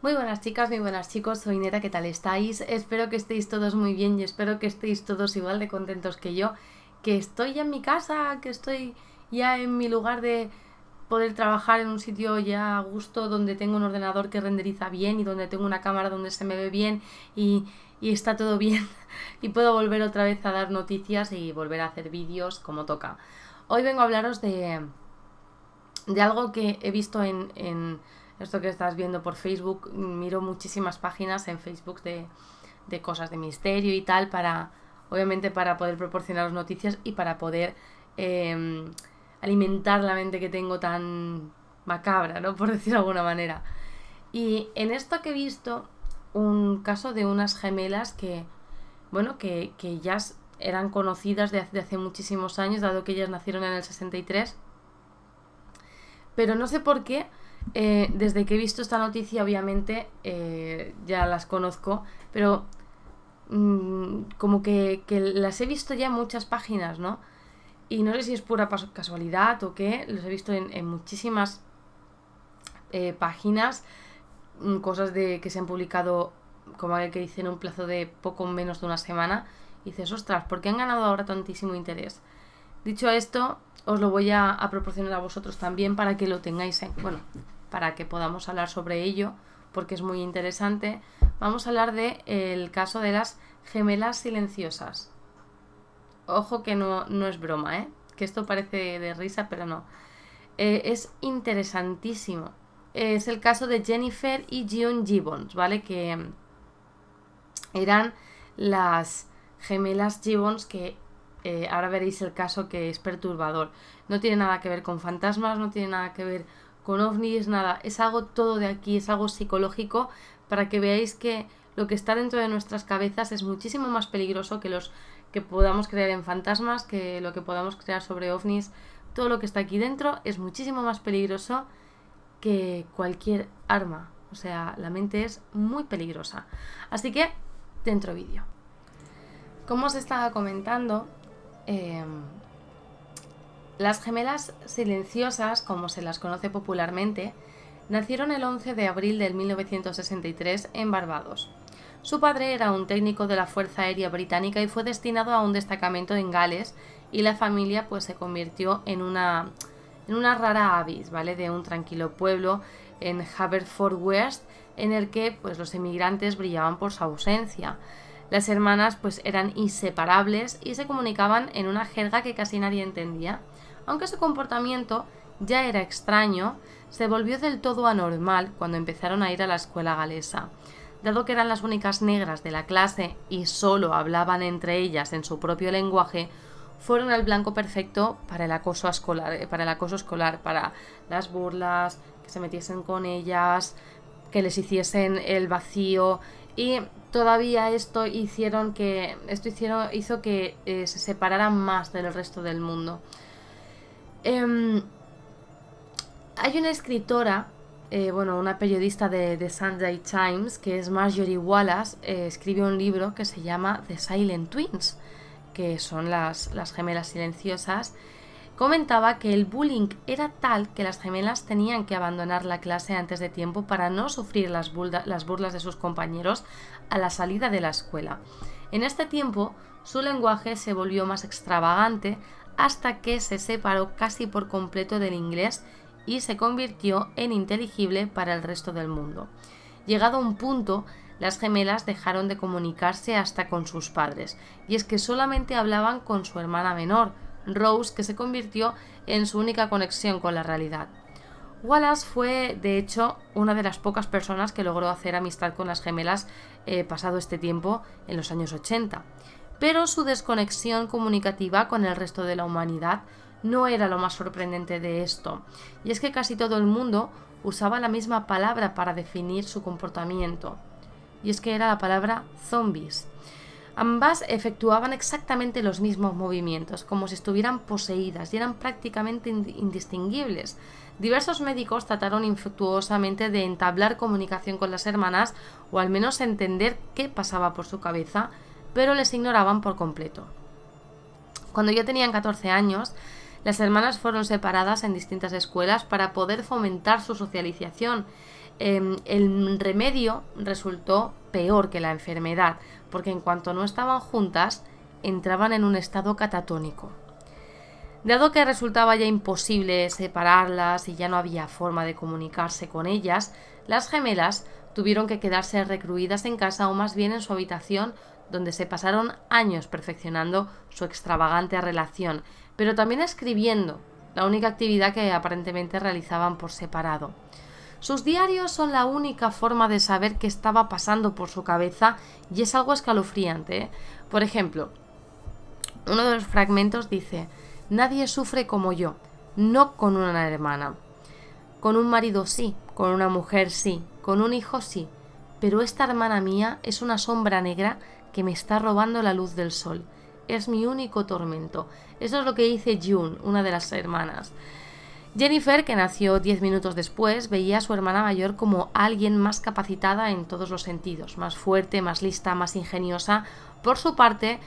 Muy buenas chicas, muy buenas chicos, soy Neta, ¿qué tal estáis? Espero que estéis todos muy bien y espero que estéis todos igual de contentos que yo, que estoy ya en mi casa, que estoy ya en mi lugar de poder trabajar en un sitio ya a gusto, donde tengo un ordenador que renderiza bien y donde tengo una cámara donde se me ve bien y está todo bien y puedo volver otra vez a dar noticias y volver a hacer vídeos como toca. Hoy vengo a hablaros de algo que he visto en esto que estás viendo por Facebook. Miro muchísimas páginas en Facebook de cosas de misterio y tal, para obviamente para poder proporcionaros noticias y para poder alimentar la mente que tengo tan macabra, ¿no? Por decirlo de alguna manera. Y en esto que he visto, un caso de unas gemelas que, bueno, que ya eran conocidas de hace muchísimos años, dado que ellas nacieron en el 63. Pero no sé por qué, desde que he visto esta noticia, obviamente, ya las conozco, pero como que las he visto ya en muchas páginas, ¿no? Y no sé si es pura casualidad o qué, los he visto en muchísimas páginas, cosas que se han publicado, como aquel que dice, en un plazo de poco menos de una semana. Y dices, ostras, ¿por qué han ganado ahora tantísimo interés? Dicho esto, os lo voy a proporcionar a vosotros también para que lo tengáis en... Bueno, para que podamos hablar sobre ello, porque es muy interesante. Vamos a hablar del caso de las gemelas silenciosas. Ojo que no es broma, ¿eh? Que esto parece de risa, pero no. Es interesantísimo. Es el caso de Jennifer y June Gibbons, ¿vale? Que eran las gemelas Gibbons, que ahora veréis el caso, que es perturbador. No tiene nada que ver con fantasmas, no tiene nada que ver con ovnis, nada. Es algo todo de aquí, es algo psicológico, para que veáis que lo que está dentro de nuestras cabezas es muchísimo más peligroso que los... que podamos creer en fantasmas, que lo que podamos crear sobre ovnis. Todo lo que está aquí dentro es muchísimo más peligroso que cualquier arma. O sea, la mente es muy peligrosa. Así que, dentro vídeo. Como os estaba comentando, las gemelas silenciosas, como se las conoce popularmente, nacieron el 11 de abril de 1963 en Barbados. Su padre era un técnico de la Fuerza Aérea Británica y fue destinado a un destacamento en Gales, y la familia pues se convirtió en una rara avis, ¿vale? De un tranquilo pueblo en Haverford West, en el que pues los emigrantes brillaban por su ausencia. Las hermanas pues eran inseparables y se comunicaban en una jerga que casi nadie entendía. Aunque su comportamiento ya era extraño, se volvió del todo anormal cuando empezaron a ir a la escuela galesa. Dado que eran las únicas negras de la clase y solo hablaban entre ellas en su propio lenguaje, fueron el blanco perfecto para el acoso escolar, para las burlas, que se metiesen con ellas, que les hiciesen el vacío, y todavía esto hizo que se separaran más del resto del mundo. Hay una escritora, una periodista de Sunday Times, que es Marjorie Wallace, escribe un libro que se llama The Silent Twins, que son las gemelas silenciosas. Comentaba que el bullying era tal que las gemelas tenían que abandonar la clase antes de tiempo para no sufrir las burlas de sus compañeros a la salida de la escuela. En este tiempo, su lenguaje se volvió más extravagante hasta que se separó casi por completo del inglés y se convirtió en inteligible para el resto del mundo. Llegado a un punto, las gemelas dejaron de comunicarse hasta con sus padres, y es que solamente hablaban con su hermana menor, Rose, que se convirtió en su única conexión con la realidad. Wallace fue, de hecho, una de las pocas personas que logró hacer amistad con las gemelas pasado este tiempo, en los años 80. Pero su desconexión comunicativa con el resto de la humanidad no era lo más sorprendente de esto, y es que casi todo el mundo usaba la misma palabra para definir su comportamiento, y es que era la palabra zombies. Ambas efectuaban exactamente los mismos movimientos, como si estuvieran poseídas, y eran prácticamente indistinguibles. Diversos médicos trataron infructuosamente de entablar comunicación con las hermanas, o al menos entender qué pasaba por su cabeza, pero les ignoraban por completo. Cuando ya tenían 14 años, las hermanas fueron separadas en distintas escuelas para poder fomentar su socialización. el remedio resultó peor que la enfermedad, porque en cuanto no estaban juntas, entraban en un estado catatónico. Dado que resultaba ya imposible separarlas y ya no había forma de comunicarse con ellas, las gemelas tuvieron que quedarse recluidas en casa, o más bien en su habitación, donde se pasaron años perfeccionando su extravagante relación, pero también escribiendo, la única actividad que aparentemente realizaban por separado. Sus diarios son la única forma de saber qué estaba pasando por su cabeza, y es algo escalofriante, ¿eh? Por ejemplo, uno de los fragmentos dice: nadie sufre como yo, no con una hermana. Con un marido sí, con una mujer sí, con un hijo sí, pero esta hermana mía es una sombra negra que me está robando la luz del sol. Es mi único tormento. Eso es lo que dice June, una de las hermanas. Jennifer, que nació 10 minutos después, veía a su hermana mayor como alguien más capacitada en todos los sentidos, más fuerte, más lista, más ingeniosa. Por su parte,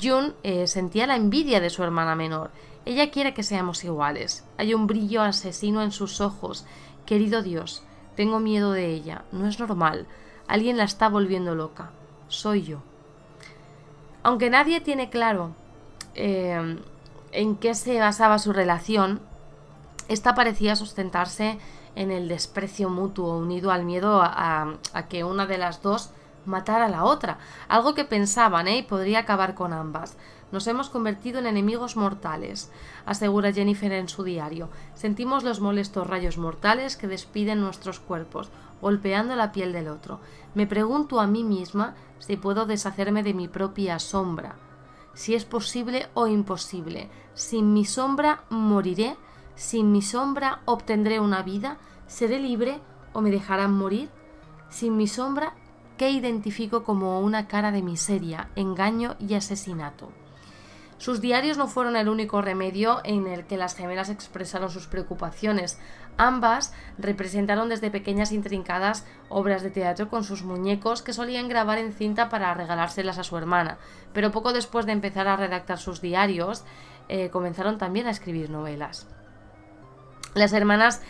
June sentía la envidia de su hermana menor. Ella quiere que seamos iguales. Hay un brillo asesino en sus ojos. Querido Dios, tengo miedo de ella. No es normal. Alguien la está volviendo loca. Soy yo. Aunque nadie tiene claro en qué se basaba su relación, esta parecía sustentarse en el desprecio mutuo, unido al miedo a que una de las dos matara a la otra, algo que pensaban, y podría acabar con ambas. Nos hemos convertido en enemigos mortales, asegura Jennifer en su diario. Sentimos los molestos rayos mortales que despiden nuestros cuerpos, golpeando la piel del otro. Me pregunto a mí misma si puedo deshacerme de mi propia sombra, si es posible o imposible. Sin mi sombra moriré, sin mi sombra obtendré una vida, seré libre o me dejarán morir. Sin mi sombra, ¿qué identifico como una cara de miseria, engaño y asesinato? Sus diarios no fueron el único remedio en el que las gemelas expresaron sus preocupaciones. Ambas representaron desde pequeñas intrincadas obras de teatro con sus muñecos que solían grabar en cinta para regalárselas a su hermana. Pero poco después de empezar a redactar sus diarios, comenzaron también a escribir novelas. Las hermanas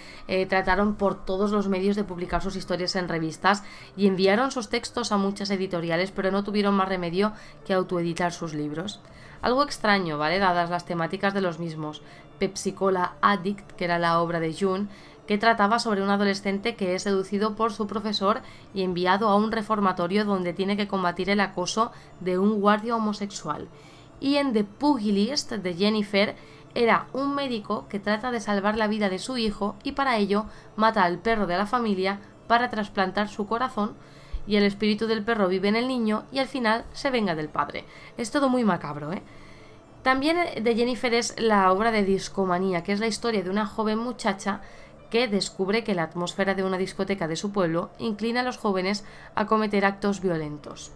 trataron por todos los medios de publicar sus historias en revistas y enviaron sus textos a muchas editoriales, pero no tuvieron más remedio que autoeditar sus libros. Algo extraño, ¿vale?, dadas las temáticas de los mismos. Pepsi-Cola Addict, que era la obra de June, que trataba sobre un adolescente que es seducido por su profesor y enviado a un reformatorio donde tiene que combatir el acoso de un guardia homosexual. Y en The Pugilist, de Jennifer, era un médico que trata de salvar la vida de su hijo y para ello mata al perro de la familia para trasplantar su corazón, y el espíritu del perro vive en el niño y al final se venga del padre. Es todo muy macabro, ¿eh? También de Jennifer es la obra de Discomanía, que es la historia de una joven muchacha que descubre que la atmósfera de una discoteca de su pueblo inclina a los jóvenes a cometer actos violentos.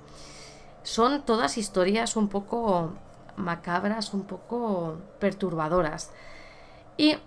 Son todas historias un poco macabras, un poco perturbadoras. Y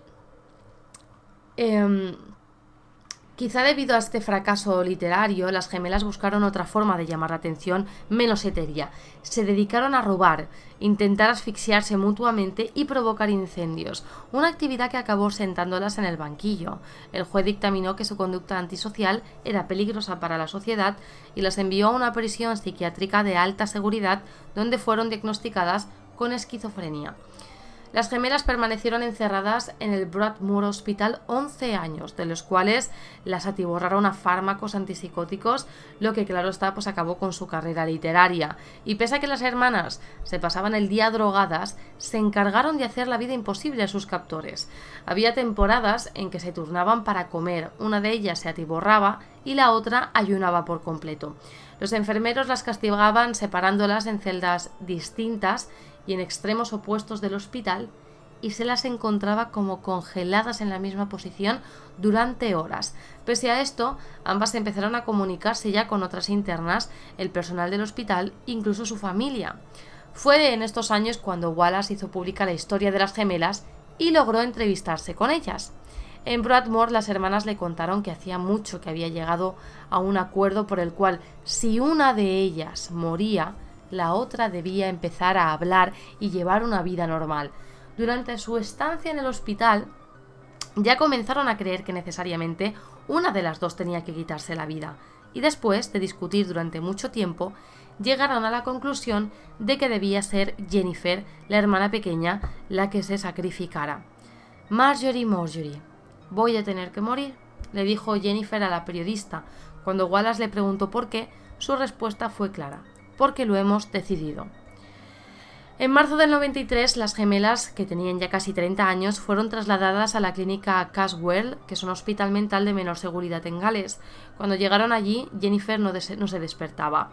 quizá debido a este fracaso literario, las gemelas buscaron otra forma de llamar la atención menos etérea. Se dedicaron a robar, intentar asfixiarse mutuamente y provocar incendios, una actividad que acabó sentándolas en el banquillo. El juez dictaminó que su conducta antisocial era peligrosa para la sociedad y las envió a una prisión psiquiátrica de alta seguridad, donde fueron diagnosticadas con esquizofrenia. Las gemelas permanecieron encerradas en el Broadmoor Hospital 11 años, de los cuales las atiborraron a fármacos antipsicóticos, lo que, claro está, pues acabó con su carrera literaria. Y pese a que las hermanas se pasaban el día drogadas, se encargaron de hacer la vida imposible a sus captores. Había temporadas en que se turnaban para comer, una de ellas se atiborraba y la otra ayunaba por completo. Los enfermeros las castigaban separándolas en celdas distintas y en extremos opuestos del hospital, y se las encontraba como congeladas en la misma posición durante horas. Pese a esto, ambas empezaron a comunicarse ya con otras internas, el personal del hospital, incluso su familia. Fue en estos años cuando Wallace hizo pública la historia de las gemelas y logró entrevistarse con ellas. En Broadmoor, las hermanas le contaron que hacía mucho que había llegado a un acuerdo por el cual, si una de ellas moría, la otra debía empezar a hablar y llevar una vida normal. Durante su estancia en el hospital, ya comenzaron a creer que necesariamente una de las dos tenía que quitarse la vida, y después de discutir durante mucho tiempo, llegaron a la conclusión de que debía ser Jennifer, la hermana pequeña, la que se sacrificara. Marjorie, voy a tener que morir, le dijo Jennifer a la periodista. Cuando Wallace le preguntó por qué, su respuesta fue clara: porque lo hemos decidido. En marzo del 93, las gemelas, que tenían ya casi 30 años, fueron trasladadas a la clínica Caswell, que es un hospital mental de menor seguridad en Gales. Cuando llegaron allí, Jennifer no se despertaba.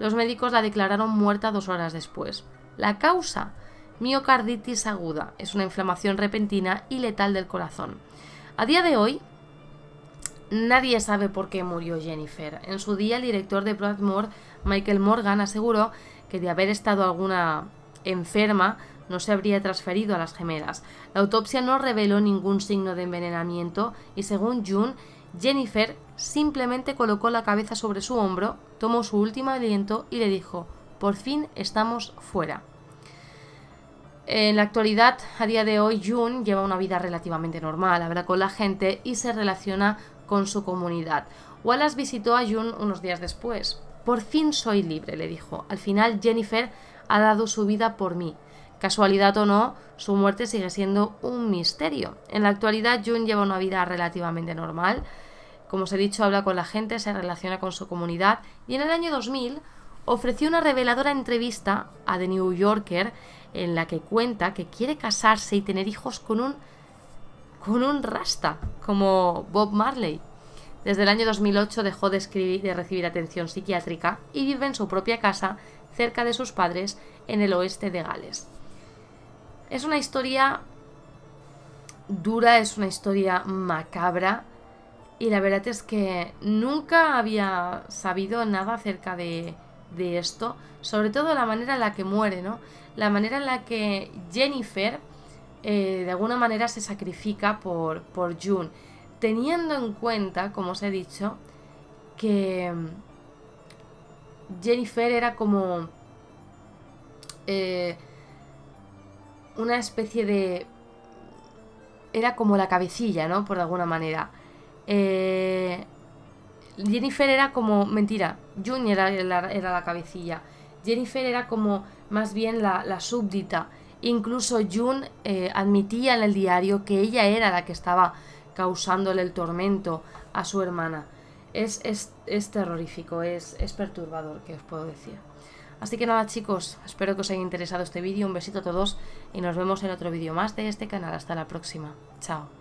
Los médicos la declararon muerta 2 horas después. ¿La causa? Miocarditis aguda. Es una inflamación repentina y letal del corazón. A día de hoy, nadie sabe por qué murió Jennifer. En su día, el director de Broadmoor, Michael Morgan, aseguró que de haber estado alguna enferma no se habría transferido a las gemelas. La autopsia no reveló ningún signo de envenenamiento y, según June, Jennifer simplemente colocó la cabeza sobre su hombro, tomó su último aliento y le dijo: por fin estamos fuera. En la actualidad, a día de hoy, June lleva una vida relativamente normal, habla con la gente y se relaciona con su comunidad. Wallace visitó a June unos días después. Por fin soy libre, le dijo. Al final Jennifer ha dado su vida por mí. Casualidad o no, su muerte sigue siendo un misterio. En la actualidad, June lleva una vida relativamente normal. Como os he dicho, habla con la gente, se relaciona con su comunidad, y en el año 2000 ofreció una reveladora entrevista a The New Yorker en la que cuenta que quiere casarse y tener hijos con un rasta, como Bob Marley. Desde el año 2008 dejó de recibir atención psiquiátrica y vive en su propia casa, cerca de sus padres, en el oeste de Gales. Es una historia dura, es una historia macabra, y la verdad es que nunca había sabido nada acerca de esto, sobre todo la manera en la que muere, ¿no? La manera en la que Jennifer de alguna manera se sacrifica por June, teniendo en cuenta, como os he dicho, que Jennifer era como una especie de... era como la cabecilla, ¿no? Por alguna manera. Jennifer era como... mentira, June era la cabecilla. Jennifer era como más bien la súbdita. Incluso June admitía en el diario que ella era la que estaba causándole el tormento a su hermana. Es terrorífico, es perturbador, que os puedo decir. Así que nada, chicos, espero que os haya interesado este vídeo. Un besito a todos y nos vemos en otro vídeo más de este canal. Hasta la próxima. Chao.